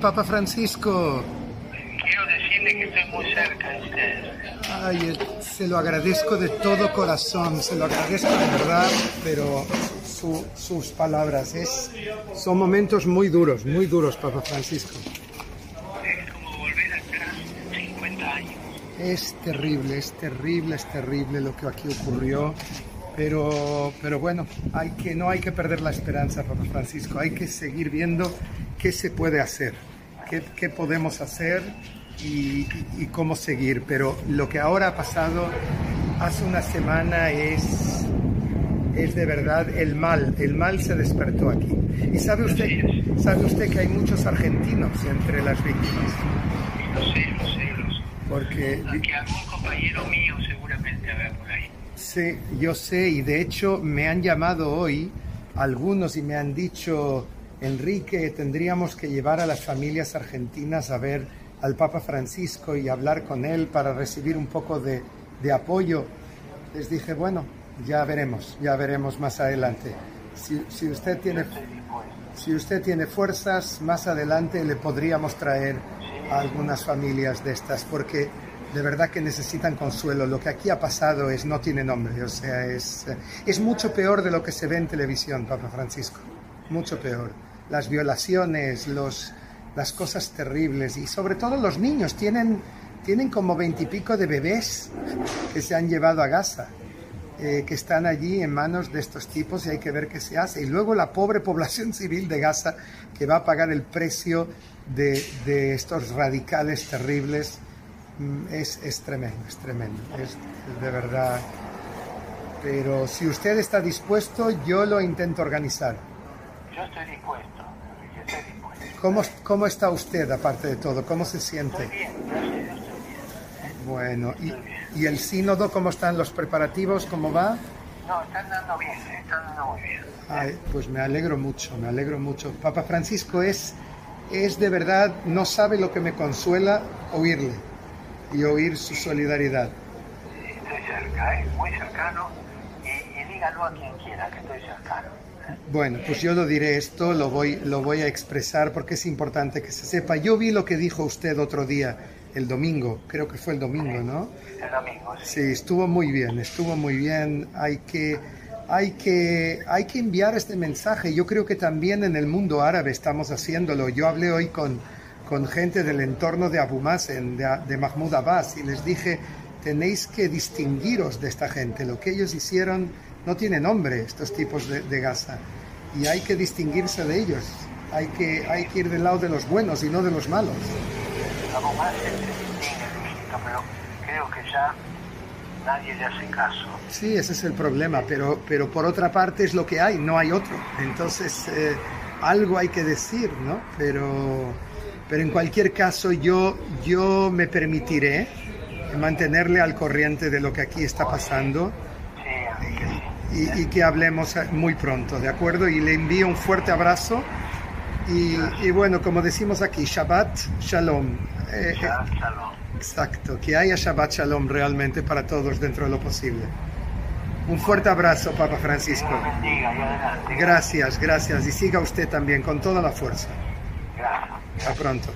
Papa Francisco. Quiero decirle que estoy muy cerca de usted. Ay, se lo agradezco de todo corazón, se lo agradezco de verdad, pero sus palabras son momentos muy duros, Papa Francisco. Es como volver atrás 50 años. Es terrible lo que aquí ocurrió. Pero bueno, no hay que perder la esperanza, Papa Francisco. Hay que seguir viendo qué se puede hacer, qué podemos hacer y cómo seguir. Pero lo que ahora ha pasado hace una semana es de verdad el mal. El mal se despertó aquí. ¿Y sabe usted que hay muchos argentinos entre las víctimas? Lo sé. Porque algún compañero mío seguramente habrá por ahí. Sí, yo sé, y de hecho me han llamado hoy algunos y me han dicho: Enrique, tendríamos que llevar a las familias argentinas a ver al Papa Francisco y hablar con él para recibir un poco de apoyo. Les dije, bueno, ya veremos más adelante. Si usted tiene fuerzas, más adelante le podríamos traer a algunas familias de estas, porque de verdad que necesitan consuelo. Lo que aquí ha pasado no tiene nombre, o sea, es mucho peor de lo que se ve en televisión, Papa Francisco, mucho peor. Las violaciones, las cosas terribles, y sobre todo los niños. Tienen como 20 y pico de bebés que se han llevado a Gaza, que están allí en manos de estos tipos, y hay que ver qué se hace. Y luego la pobre población civil de Gaza, que va a pagar el precio de estos radicales terribles. Es tremendo, de verdad. Pero si usted está dispuesto, yo lo intento organizar. Yo estoy dispuesto. ¿Cómo está usted, aparte de todo? ¿Cómo se siente? Estoy bien, gracias, estoy bien. Bueno, ¿y el sínodo, cómo están los preparativos? ¿Cómo va? No, están dando muy bien. Ay, pues me alegro mucho. Papa Francisco, es de verdad, no sabe lo que me consuela oírle. Y oír su solidaridad. Estoy cerca, muy cercano, y dígalo a quien quiera que estoy cercano. Bueno, pues yo lo diré esto, lo voy a expresar, porque es importante que se sepa. Yo vi lo que dijo usted otro día, el domingo, creo que fue el domingo, sí, ¿no? El domingo, sí. Sí, estuvo muy bien. Hay que enviar este mensaje. Yo creo que también en el mundo árabe estamos haciéndolo. Yo hablé hoy con gente del entorno de Abu Mazen, de Mahmoud Abbas, y les dije, tenéis que distinguiros de esta gente. Lo que ellos hicieron no tiene nombre, estos tipos de Gaza, y hay que distinguirse de ellos. Hay que ir del lado de los buenos y no de los malos. Abu Mazen se distingue, pero creo que ya nadie le hace caso. Sí, ese es el problema, pero por otra parte es lo que hay, no hay otro. Entonces algo hay que decir, ¿no? Pero en cualquier caso, yo me permitiré mantenerle al corriente de lo que aquí está pasando y que hablemos muy pronto, ¿de acuerdo? Y le envío un fuerte abrazo y bueno, como decimos aquí, Shabbat Shalom. Shabbat Shalom. Exacto, que haya Shabbat Shalom realmente para todos dentro de lo posible. Un fuerte abrazo, Papa Francisco. Dios lo bendiga, y adelante. Gracias. Y siga usted también con toda la fuerza. Hasta pronto.